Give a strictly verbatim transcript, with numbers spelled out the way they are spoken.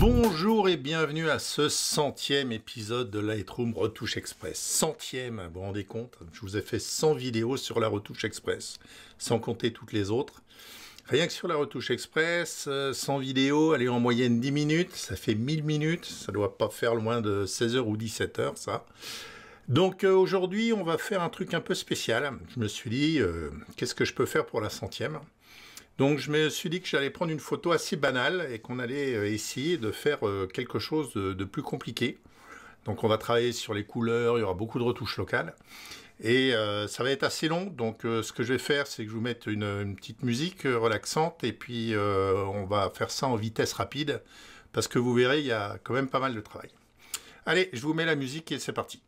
Bonjour et bienvenue à ce centième épisode de Lightroom Retouche Express. Centième, vous vous rendez compte? Je vous ai fait cent vidéos sur la Retouche Express, sans compter toutes les autres. Rien que sur la Retouche Express, cent vidéos, elle est en moyenne dix minutes, ça fait mille minutes, ça ne doit pas faire loin de seize heures ou dix-sept heures, ça. Donc euh, aujourd'hui, on va faire un truc un peu spécial. Je me suis dit, euh, qu'est-ce que je peux faire pour la centième? Donc je me suis dit que j'allais prendre une photo assez banale et qu'on allait essayer de faire quelque chose de, de plus compliqué. Donc on va travailler sur les couleurs, il y aura beaucoup de retouches locales. Et euh, ça va être assez long, donc euh, ce que je vais faire, c'est que je vous mette une, une petite musique relaxante et puis euh, on va faire ça en vitesse rapide parce que vous verrez, il y a quand même pas mal de travail. Allez, je vous mets la musique et c'est parti.